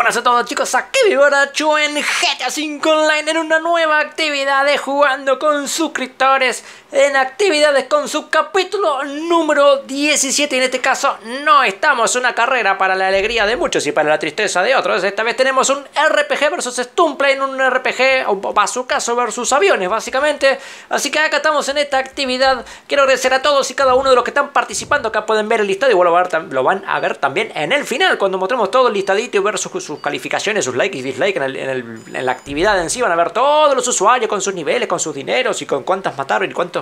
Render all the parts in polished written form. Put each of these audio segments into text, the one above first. buenas a todos, chicos, aquí Vivaracho en GTA 5 Online en una nueva actividad de jugando con suscriptores en actividades con subcapítulo número 17. En este caso no estamos en una carrera para la alegría de muchos y para la tristeza de otros. Esta vez tenemos un RPG versus Stumple, en un RPG o bazucazo versus aviones básicamente. Así que acá estamos en esta actividad. Quiero agradecer a todos y cada uno de los que están participando. Acá pueden ver el listado, igual lo van a ver también en el final cuando mostremos todo el listadito y ver sus calificaciones, sus likes y dislikes en la actividad en sí. Van a ver todos los usuarios con sus niveles, con sus dineros y con cuántas mataron y cuántos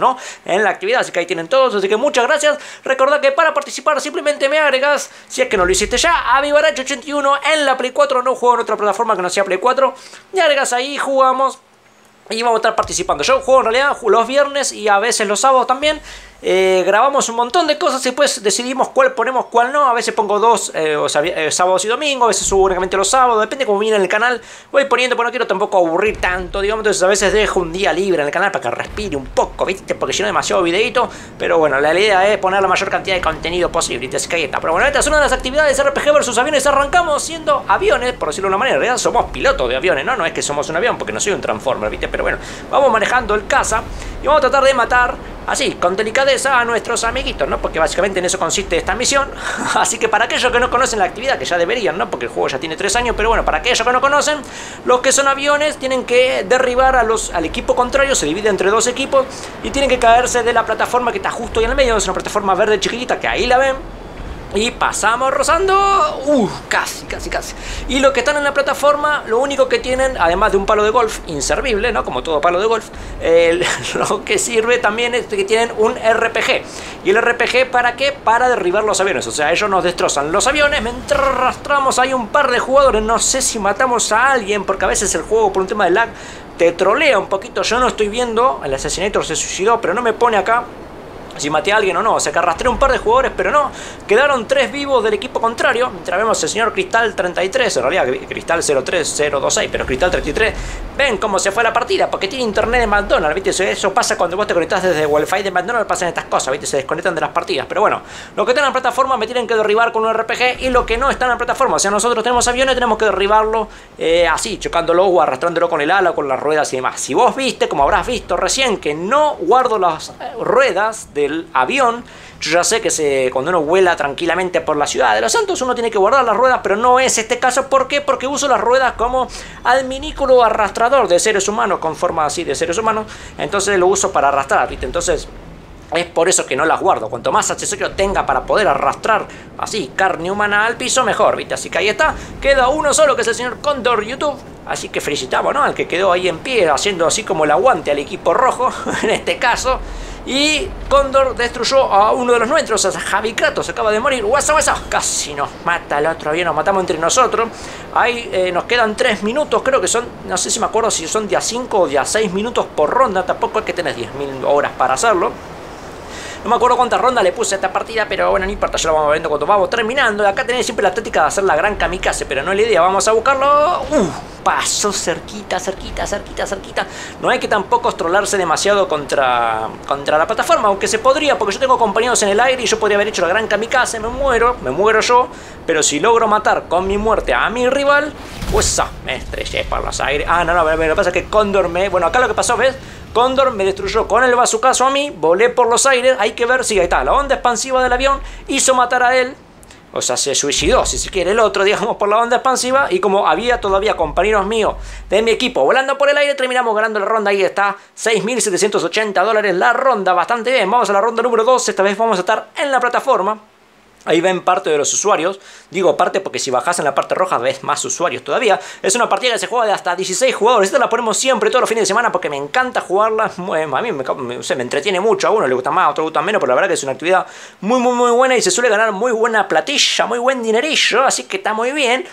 no en la actividad. Así que ahí tienen todos, así que muchas gracias. Recordad que para participar simplemente me agregas, si es que no lo hiciste ya, a Vivaracho 81 en la Play 4. No juego en otra plataforma que no sea Play 4. Me agregas ahí, jugamos y vamos a estar participando. Yo juego en realidad los viernes y a veces los sábados también. Grabamos un montón de cosas y pues decidimos cuál ponemos, cuál no. A veces pongo dos, sábados y domingo. A veces subo únicamente los sábados, depende cómo viene en el canal. Voy poniendo, porque no quiero tampoco aburrir tanto, digamos. Entonces a veces dejo un día libre en el canal para que respire un poco, ¿viste? Porque si no, demasiado videito. Pero bueno, la idea es poner la mayor cantidad de contenido posible. Así que ahí está. Pero bueno, esta es una de las actividades RPG versus aviones. Arrancamos siendo aviones, por decirlo de una manera. En realidad somos pilotos de aviones, ¿no? No es que somos un avión, porque no soy un transformer, ¿viste? Pero bueno, vamos manejando el caza y vamos a tratar de matar así, con delicadeza, a nuestros amiguitos, ¿no? Porque básicamente en eso consiste esta misión. Así que para aquellos que no conocen la actividad, que ya deberían, ¿no? Porque el juego ya tiene 3 años, pero bueno, para aquellos que no conocen, los que son aviones tienen que derribar al equipo contrario. Se divide entre dos equipos y tienen que caerse de la plataforma que está justo ahí en el medio. Es una plataforma verde chiquitita que ahí la ven. Y pasamos rozando, casi. Y los que están en la plataforma, lo único que tienen, además de un palo de golf inservible, ¿no? Como todo palo de golf, lo que sirve también es que tienen un RPG. ¿Y el RPG para qué? Para derribar los aviones. O sea, ellos nos destrozan los aviones, mientras arrastramos ahí un par de jugadores. No sé si matamos a alguien, porque a veces el juego, por un tema de lag, te trolea un poquito. Yo no estoy viendo, el asesinator se suicidó, pero no me pone acá si maté a alguien o no. O sea que arrastré un par de jugadores, pero no, quedaron 3 vivos del equipo contrario. Mientras vemos el señor Cristal 33, en realidad Cristal 03026, pero Cristal 33. Ven cómo se fue la partida, porque tiene internet de McDonald's, ¿viste? Eso pasa cuando vos te conectás desde Wi-Fi de McDonald's, pasan estas cosas, ¿viste? Se desconectan de las partidas. Pero bueno, los que están en la plataforma me tienen que derribar con un RPG, y los que no están en la plataforma, o sea, nosotros tenemos aviones, tenemos que derribarlo así, chocándolo o arrastrándolo con el ala, con las ruedas y demás. Si vos viste, como habrás visto recién, que no guardo las ruedas de el avión. Yo ya sé que cuando uno vuela tranquilamente por la ciudad de Los Santos, uno tiene que guardar las ruedas, pero no es este caso. ¿Por qué? Porque uso las ruedas como adminículo arrastrador de seres humanos, con forma así de seres humanos. Entonces lo uso para arrastrar, ¿viste? Entonces es por eso que no las guardo. Cuanto más accesorio tenga para poder arrastrar así carne humana al piso, mejor, ¿viste? Así que ahí está. Queda uno solo, que es el señor Cóndor YouTube. Así que felicitamos, ¿no?, al que quedó ahí en pie, haciendo así como el aguante al equipo rojo, en este caso. Y Cóndor destruyó a uno de los nuestros, a Javi Kratos, acaba de morir. Guasa. Casi nos mata el otro avión, nos matamos entre nosotros. Ahí nos quedan 3 minutos, creo que son, no sé si me acuerdo si son día 5 o día 6 minutos por ronda. Tampoco es que tenés 10.000 horas para hacerlo. No me acuerdo cuántas rondas le puse a esta partida, pero bueno, no importa, ya lo vamos viendo cuando vamos terminando. Acá tenés siempre la táctica de hacer la gran kamikaze, pero no es la idea. Vamos a buscarlo. Pasó cerquita. No hay que tampoco estrolarse demasiado contra la plataforma, aunque se podría, porque yo tengo compañeros en el aire y yo podría haber hecho la gran kamikaze. Me muero yo, pero si logro matar con mi muerte a mi rival, pues me estrellé por los aires. Lo que pasa es que Cóndor bueno, acá lo que pasó, ¿ves? Cóndor me destruyó con el bazucazo a mí, volé por los aires. Hay que ver si ahí está, la onda expansiva del avión hizo matar a él. O sea, se suicidó, si se quiere, el otro, digamos, por la onda expansiva. Y como había todavía compañeros míos de mi equipo volando por el aire, terminamos ganando la ronda. Ahí está, $6.780 la ronda, bastante bien. Vamos a la ronda número 2, esta vez vamos a estar en la plataforma. Ahí ven parte de los usuarios. Digo parte porque si bajás en la parte roja ves más usuarios todavía. Es una partida que se juega de hasta 16 jugadores. Esta la ponemos siempre todos los fines de semana porque me encanta jugarla. A mí me entretiene mucho. A uno le gusta más, a otro le gusta menos. Pero la verdad que es una actividad muy buena y se suele ganar muy buena platilla, muy buen dinerillo. Así que está muy bien.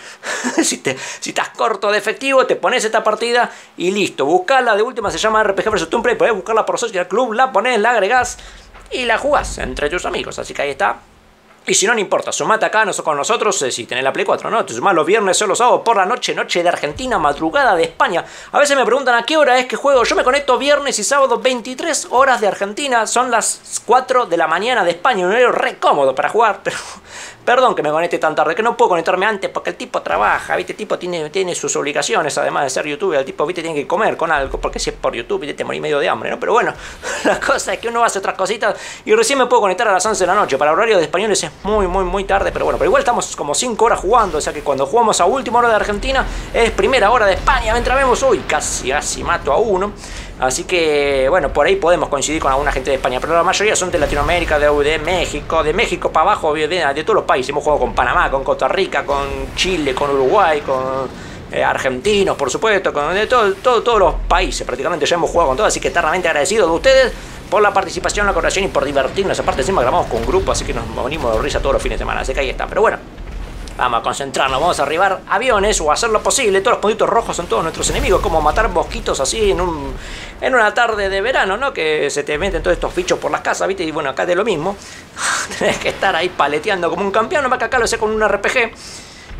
Si estás corto de efectivo, te pones esta partida y listo. Buscala, de última se llama RPG vs Stumple. Podés buscarla por Social Club, la pones, la agregás y la jugás entre tus amigos. Así que ahí está. Y si no, no importa, sumate acá con nosotros si tenés la Play 4, ¿no? Te sumás los viernes o los sábados por la noche, noche de Argentina, madrugada de España. A veces me preguntan a qué hora es que juego. Yo me conecto viernes y sábado, 23 horas de Argentina. Son las 4 de la mañana de España, un horario re cómodo para jugar, pero Perdón que me conecte tan tarde, que no puedo conectarme antes porque el tipo trabaja, ¿viste? El tipo tiene sus obligaciones, además de ser youtuber, el tipo, ¿viste? Tiene que comer con algo, porque si es por YouTube, ¿viste? Te morís medio de hambre, ¿no? Pero bueno, la cosa es que uno hace otras cositas y recién me puedo conectar a las 11 de la noche. Para el horario de españoles es muy tarde, pero bueno, pero igual estamos como 5 horas jugando, o sea que cuando jugamos a última hora de Argentina es primera hora de España, mientras vemos, uy, casi mato a uno. Así que, bueno, por ahí podemos coincidir con alguna gente de España, pero la mayoría son de Latinoamérica, de México para abajo, de todos los países. Hemos jugado con Panamá, con Costa Rica, con Chile, con Uruguay, con argentinos, por supuesto, con todos los países. Prácticamente ya hemos jugado con todos, así que eternamente agradecido de ustedes por la participación, la colaboración y por divertirnos. Aparte, encima grabamos con grupo, así que nos unimos de risa todos los fines de semana, así que ahí está. Pero bueno, vamos a concentrarnos, vamos a arribar aviones o a hacer lo posible. Todos los puntitos rojos son todos nuestros enemigos, como matar mosquitos así en una tarde de verano, ¿no? Que se te meten todos estos bichos por las casas, ¿viste? Y bueno, acá es lo mismo. Tenés que estar ahí paleteando como un campeón, nomás que acá lo sé con un RPG.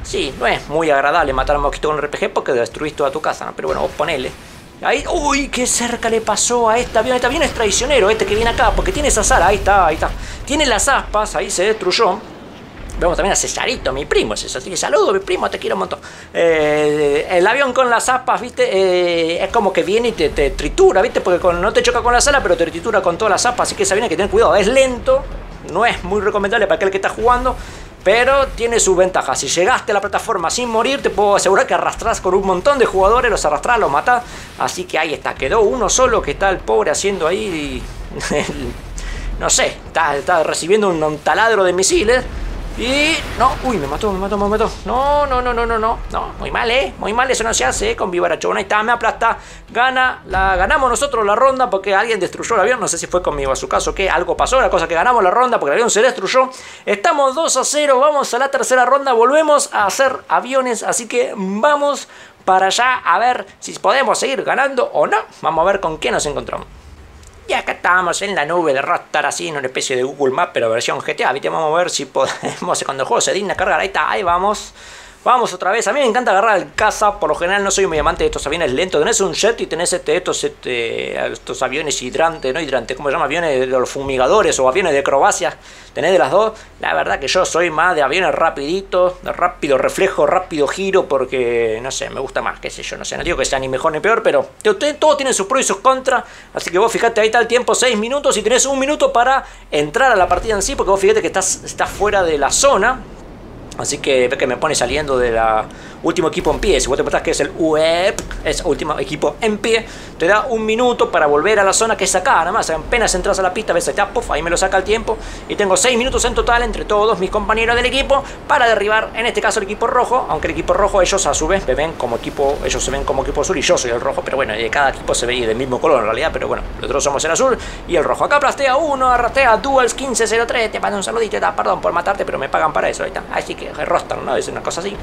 Sí, no es muy agradable matar mosquitos con un RPG porque destruís toda tu casa, ¿no? Pero bueno, vos ponele. Ahí, uy, qué cerca le pasó a este avión. Este avión es traicionero, este que viene acá, porque tiene esa sala, ahí está. Tiene las aspas, ahí se destruyó. Vemos también a Cesarito, mi primo. Cesarito, saludo, mi primo, te quiero un montón. El avión con las aspas, ¿viste? Es como que viene y te tritura, ¿viste? Porque no te choca con la sala, pero te tritura con todas las aspas. Así que ese avión hay que tener cuidado. Es lento, no es muy recomendable para aquel que está jugando, pero tiene sus ventajas. Si llegaste a la plataforma sin morir, te puedo asegurar que arrastrás con un montón de jugadores, los arrastrás, los matás. Así que ahí está, quedó uno solo que está el pobre haciendo ahí... no sé, está recibiendo un taladro de misiles. Y... no, uy, me mató. No, muy mal, muy mal, eso no se hace, con Vivaracho. Ahí está, me aplasta, ganamos nosotros la ronda porque alguien destruyó el avión. No sé si fue conmigo a su caso que algo pasó, la cosa que ganamos la ronda porque el avión se destruyó. Estamos 2-0, vamos a la tercera ronda, volvemos a hacer aviones, así que vamos para allá a ver si podemos seguir ganando o no. Vamos a ver con qué nos encontramos. Y acá estábamos en la nube de Rockstar, así en una especie de Google Maps, pero versión GTA, ¿viste? Vamos a ver si podemos, cuando el juego se digna cargar, ahí está, ahí vamos. Vamos otra vez, a mí me encanta agarrar el caza, por lo general no soy muy amante de estos aviones lentos. Tenés un jet y tenés estos aviones hidrantes, no hidrantes, ¿cómo se llama? Aviones de los fumigadores o aviones de acrobacias, tenés de las dos. La verdad que yo soy más de aviones rapiditos, de rápido reflejo, rápido giro, porque, no sé, me gusta más, qué sé yo, no sé, no digo que sea ni mejor ni peor, pero todo tiene sus pros y sus contras, así que vos fijate, ahí está el tiempo, 6 minutos, y tenés un minuto para entrar a la partida en sí, porque vos fijate que estás fuera de la zona. Así que ve que me pone saliendo de la último equipo en pie. Si vos te preguntás que es el UEP, es último equipo en pie, te da un minuto para volver a la zona que es acá. Nada más, apenas entras a la pista, ves allá, puff, ahí me lo saca el tiempo. Y tengo 6 minutos en total entre todos mis compañeros del equipo para derribar, en este caso, el equipo rojo. Aunque el equipo rojo, ellos a su vez me ven como equipo, ellos se ven como equipo azul y yo soy el rojo. Pero bueno, cada equipo se ve del mismo color en realidad. Pero bueno, nosotros somos el azul y el rojo. Acá aplastea uno, arrastea Duels 1503. Te mando un saludito, perdón por matarte, pero me pagan para eso. Ahí está. Así que Rockstar, ¿no? Es una cosa así.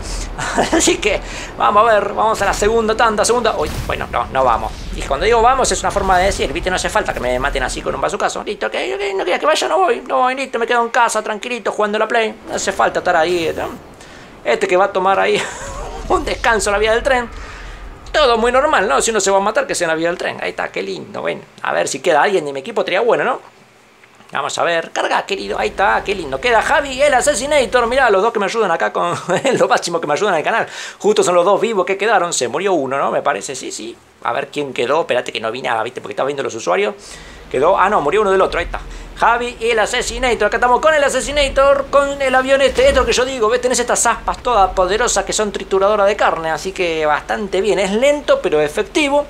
Así que vamos a ver, vamos a la segunda tanda, uy, bueno, no vamos. Y cuando digo vamos es una forma de decir, viste, no hace falta que me maten así con un bazucazo. Listo, ok, no quieres que vaya, no voy, listo, me quedo en casa, tranquilito, jugando la Play. No hace falta estar ahí, ¿no? Este que va a tomar ahí un descanso en la vía del tren. Todo muy normal, ¿no? Si uno se va a matar, que sea en la vía del tren. Ahí está, qué lindo, ven. A ver si queda alguien de mi equipo, sería bueno, ¿no? Vamos a ver, carga querido, ahí está, qué lindo. Queda Javi, el Asesinator, mirá, los dos que me ayudan acá con lo máximo que me ayudan al canal. Justo son los dos vivos que quedaron, se murió uno, ¿no? Me parece, sí. A ver quién quedó, espérate que no vi nada, ¿viste? Porque estaba viendo los usuarios. Quedó, ah no, murió uno del otro, ahí está. Javi y el Asesinator, acá estamos con el Asesinator, con el avión este, es lo que yo digo, ves, tenés estas aspas todas poderosas que son trituradoras de carne, así que bastante bien, es lento pero efectivo.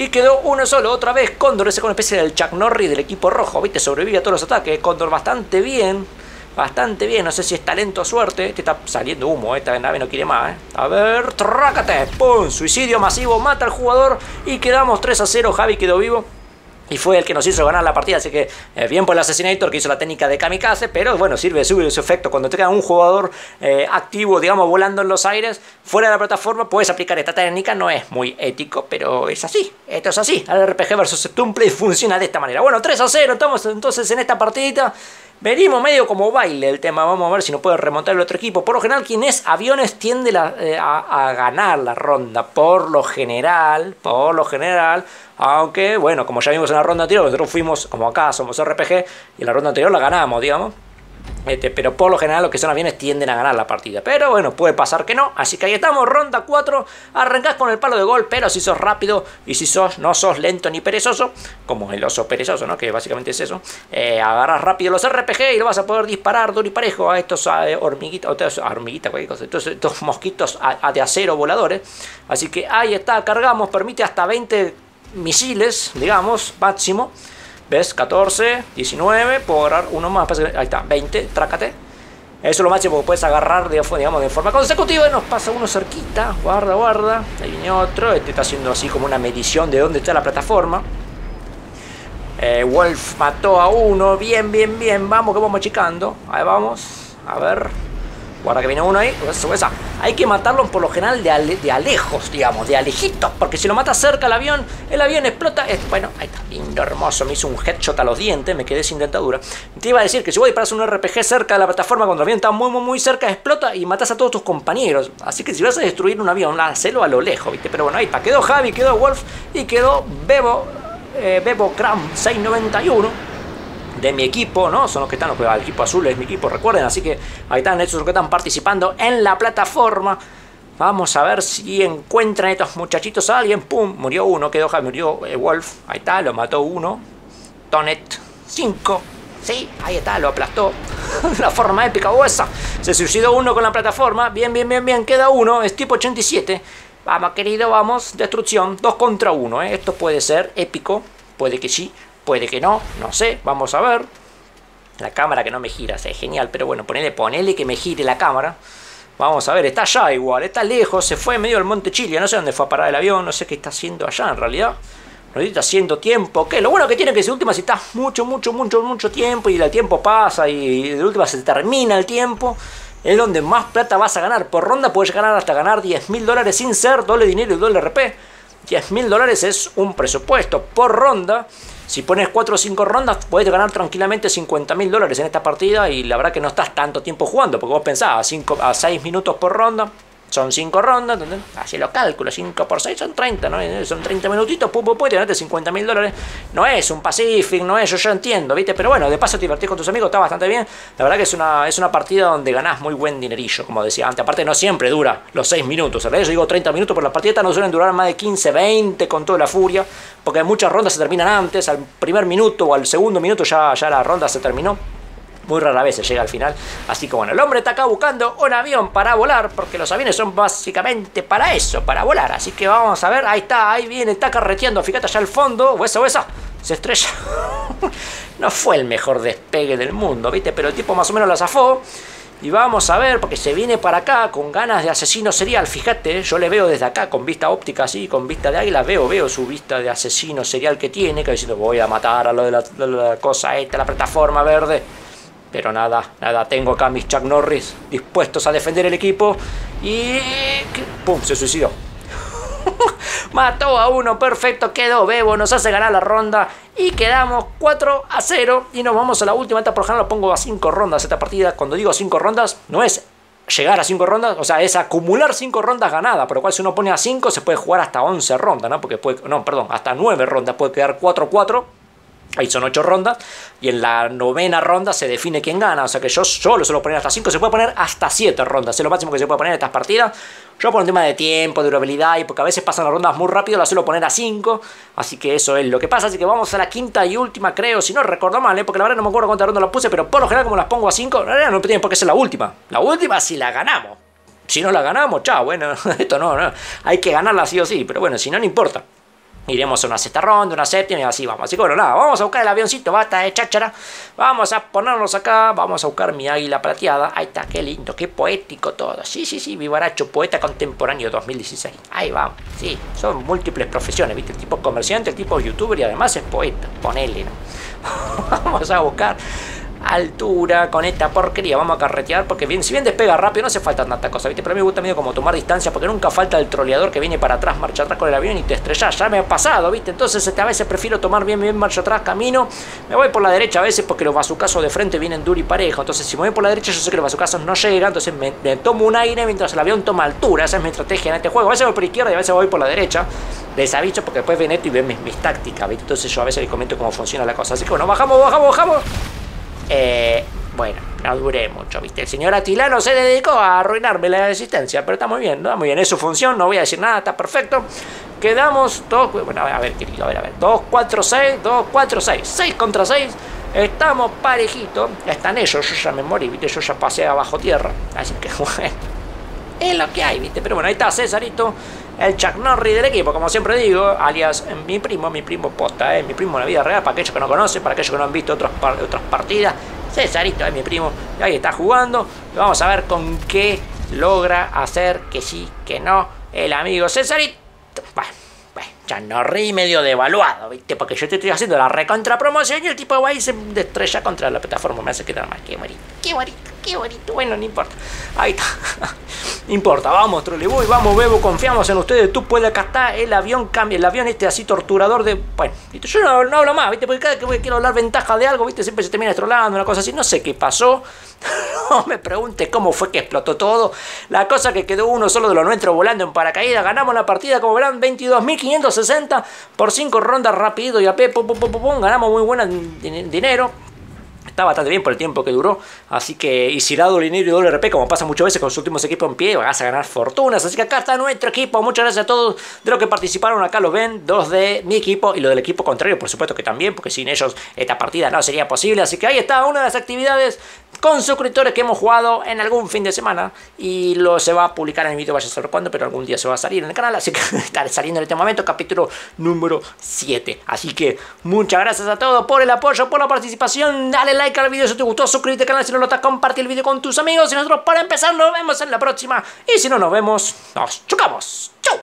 Y quedó uno solo, otra vez Cóndor, ese con especie del Chuck Norris del equipo rojo, viste, sobrevive a todos los ataques, Cóndor bastante bien, no sé si es talento o suerte, este está saliendo humo, esta nave no quiere más, a ver, trácate, pum, suicidio masivo, mata al jugador y quedamos 3-0, Javi quedó vivo. Y fue el que nos hizo ganar la partida, así que bien por el Asesinator que hizo la técnica de kamikaze, pero bueno, sirve su efecto. Cuando te queda un jugador activo, digamos, volando en los aires, fuera de la plataforma, puedes aplicar esta técnica, no es muy ético, pero es así, esto es así. El RPG vs Play funciona de esta manera. Bueno, 3-0, estamos entonces en esta partidita. Venimos medio como baile el tema, vamos a ver si nos puede remontar el otro equipo. Por lo general, quien es aviones tiende a ganar la ronda, por lo general, aunque, bueno, como ya vimos en la ronda anterior, nosotros fuimos, como acá somos RPG, y en la ronda anterior la ganamos, digamos. Pero por lo general los que son aviones tienden a ganar la partida. Pero bueno, puede pasar que no. Así que ahí estamos, ronda 4. Arrancás con el palo de gol, pero si sos rápido y si no sos lento ni perezoso, como el oso perezoso, ¿no? Que básicamente es eso. Agarras rápido los RPG y lo vas a poder disparar duro y parejo a estos estos mosquitos de acero voladores. Así que ahí está, cargamos, permite hasta 20 misiles, digamos, máximo. ¿Ves? 14, 19, puedo agarrar uno más, ahí está, 20, trácate. Eso es lo máximo que puedes agarrar, digamos, de forma consecutiva. Nos pasa uno cerquita, guarda, guarda. Ahí viene otro, este está haciendo así como una medición de dónde está la plataforma. Wolf mató a uno, bien, bien, bien, vamos que vamos achicando. Ahí vamos, a ver. Guarda que viene uno ahí, esa. Hay que matarlo por lo general de alejos, digamos, de alejitos, porque si lo matas cerca al avión, el avión explota. Bueno, ahí está, lindo, hermoso, me hizo un headshot a los dientes, me quedé sin dentadura. Te iba a decir que si vos disparas un RPG cerca de la plataforma, cuando el avión está muy, muy, muy cerca, explota y matas a todos tus compañeros. Así que si vas a destruir un avión, hacelo a lo lejos, ¿viste? Pero bueno, ahí está, quedó Javi, quedó Wolf y quedó Bebo, Bebo Cram 691. De mi equipo, ¿no? Son los que están, el equipo azul es mi equipo, recuerden, así que ahí están esos que están participando en la plataforma. Vamos a ver si encuentran estos muchachitos a alguien. Pum, murió uno, quedó, murió Wolf, ahí está, lo mató uno. Tonet 5, sí, ahí está, lo aplastó. La forma épica o esa. Se suicidó uno con la plataforma, bien, bien, bien, bien, queda uno, es tipo 87. Vamos, querido, vamos, destrucción, 2 contra 1, ¿eh? Esto puede ser épico, puede que sí. Puede que no, no sé, vamos a ver. La cámara que no me gira, es genial, pero bueno, ponele que me gire la cámara. Vamos a ver, está allá igual, está lejos, se fue medio al monte Chile, no sé dónde fue a parar el avión, no sé qué está haciendo allá en realidad. No está haciendo tiempo, que lo bueno que tiene que de última si estás mucho, mucho, mucho, mucho tiempo y el tiempo pasa y de última se termina el tiempo, es donde más plata vas a ganar. Por ronda puedes ganar hasta ganar $10.000 sin ser doble dinero y doble RP. $10.000 es un presupuesto por ronda. Si pones 4 o 5 rondas, puedes ganar tranquilamente $50.000 en esta partida y la verdad que no estás tanto tiempo jugando, porque vos pensás a 6 minutos por ronda, son 5 rondas, ¿entendés? Así lo calculo, 5 por 6 son 30, ¿no? Son 30 minutitos, pum, pum, pum, y ganaste $50.000. No es un Pacific, no es, yo entiendo, ¿viste? Pero bueno, de paso te divertís con tus amigos, está bastante bien. La verdad que es una partida donde ganás muy buen dinerillo, como decía antes. Aparte no siempre dura los 6 minutos, ¿verdad? Yo digo 30 minutos, pero las partidas no suelen durar más de 15, 20 con toda la furia, porque muchas rondas se terminan antes, al primer minuto o al segundo minuto ya la ronda se terminó. Muy rara vez se llega al final. Así que bueno, el hombre está acá buscando un avión para volar, porque los aviones son básicamente para eso, para volar. Así que vamos a ver, ahí está, ahí viene, está carreteando. Fíjate allá al fondo, hueso, hueso. Se estrella. No fue el mejor despegue del mundo, ¿viste? Pero el tipo más o menos la zafó. Y vamos a ver, porque se viene para acá con ganas de asesino serial. Fíjate, yo le veo desde acá con vista óptica así, con vista de águila. Veo su vista de asesino serial que tiene, que diciendo voy a matar a lo de la cosa esta, la plataforma verde. Pero nada, nada, tengo acá a mis Chuck Norris dispuestos a defender el equipo. Y... ¡pum! Se suicidó. Mató a uno, perfecto, quedó Bebo, nos hace ganar la ronda. Y quedamos 4-0 y nos vamos a la última. Esta por ejemplo la pongo a 5 rondas esta partida. Cuando digo 5 rondas, no es llegar a 5 rondas, o sea, es acumular 5 rondas ganadas. Por lo cual si uno pone a 5 se puede jugar hasta 11 rondas, ¿no? Porque puede, no, perdón, hasta 9 rondas, puede quedar 4-4. Ahí son 8 rondas y en la 9ª ronda se define quién gana. O sea que yo solo suelo poner hasta 5, se puede poner hasta 7 rondas. Es lo máximo que se puede poner en estas partidas. Yo por un tema de tiempo, de durabilidad y porque a veces pasan las rondas muy rápido, las suelo poner a 5. Así que eso es lo que pasa. Así que vamos a la quinta y última, creo, si no recuerdo mal, ¿eh? Porque la verdad no me acuerdo cuánta ronda la puse, pero por lo general como las pongo a 5, no tienen por qué ser la última. La última si la ganamos. Si no la ganamos, chao, bueno, esto no. Hay que ganarla sí o sí, pero bueno, si no, no importa. Iremos a una sexta ronda, una séptima y así vamos. Así que bueno, nada, vamos a buscar el avioncito, basta de cháchara. Vamos a ponernos acá, vamos a buscar mi águila plateada. Ahí está, qué lindo, qué poético todo. Sí, sí, sí, Vivaracho, poeta contemporáneo 2016. Ahí vamos, sí, son múltiples profesiones, ¿viste? El tipo es comerciante, el tipo es youtuber y además es poeta. Ponele, ¿no? Vamos a buscar altura con esta porquería. Vamos a carretear porque bien, si bien despega rápido, no hace falta tanta cosa, ¿viste? Pero a mí me gusta medio como tomar distancia, porque nunca falta el troleador que viene para atrás, marcha atrás con el avión y te estrellas. Ya me ha pasado, ¿viste? Entonces a veces prefiero tomar bien, bien marcha atrás, camino. Me voy por la derecha a veces porque los bazucazos de frente vienen duro y parejo. Entonces si me voy por la derecha yo sé que los bazucazos no llegan. Entonces me tomo un aire mientras el avión toma altura. Esa es mi estrategia en este juego. A veces voy por la izquierda y a veces voy por la derecha. Les aviso porque después ven esto y ven mis tácticas, ¿viste? Entonces yo a veces les comento cómo funciona la cosa. Así que bueno, bajamos. Bueno, no duré mucho, ¿viste? El señor Atilano se dedicó a arruinarme la existencia, pero está muy bien, ¿no? Muy bien, es su función, no voy a decir nada, está perfecto. Quedamos 2, bueno, a ver, 2, 4, 6, 2, 4, 6, 6 contra 6. Estamos parejitos, ya están ellos, yo ya me morí, ¿viste? Yo ya pasé abajo tierra, así que bueno, es lo que hay, ¿viste? Pero bueno, ahí está Cesarito, el Chuck Norris del equipo, como siempre digo, alias mi primo posta, mi primo en la vida real, para aquellos que no conocen, para aquellos que no han visto otras partidas. Cesarito es mi primo, y ahí está jugando. Vamos a ver con qué logra hacer que sí, que no, el amigo Cesarito. Bueno, ya no rí medio devaluado, ¿viste? Porque yo te estoy haciendo la recontra promoción y el tipo va y se estrella contra la plataforma. Me hace quedar mal. Qué bonito, qué bonito, qué bonito. Bueno, no importa. Ahí está. No importa. Vamos, Troleboy, vamos, Bebo. Confiamos en ustedes. Tú puedes. Acá está el avión. Cambia el avión este así torturador de... Bueno, yo no hablo más, ¿viste? Porque cada que quiero hablar ventaja de algo, ¿viste? Siempre se termina estrolando, una cosa así. No sé qué pasó. No me preguntes cómo fue que explotó todo. La cosa que quedó uno solo de los nuestros volando en paracaídas. Ganamos la partida, como verán, 22.560 por 5 rondas rápido y a pum, pum, pum, pum. Ganamos muy buen dinero. Está bastante bien por el tiempo que duró. Así que, y si dado dinero y doble RP, como pasa muchas veces con los últimos equipos en pie, vas a ganar fortunas. Así que acá está nuestro equipo. Muchas gracias a todos de los que participaron. Acá los ven, dos de mi equipo y los del equipo contrario, por supuesto que también, porque sin ellos esta partida no sería posible. Así que ahí está una de las actividades con suscriptores que hemos jugado en algún fin de semana. Y lo se va a publicar en el vídeo, vaya a saber cuándo, pero algún día se va a salir en el canal. Así que estaré saliendo en este momento, capítulo número 7. Así que muchas gracias a todos por el apoyo, por la participación. Dale like al video si te gustó, suscríbete al canal si no lo estás, comparte el vídeo con tus amigos. Y nosotros, para empezar, nos vemos en la próxima. Y si no nos vemos, nos chocamos. ¡Chau!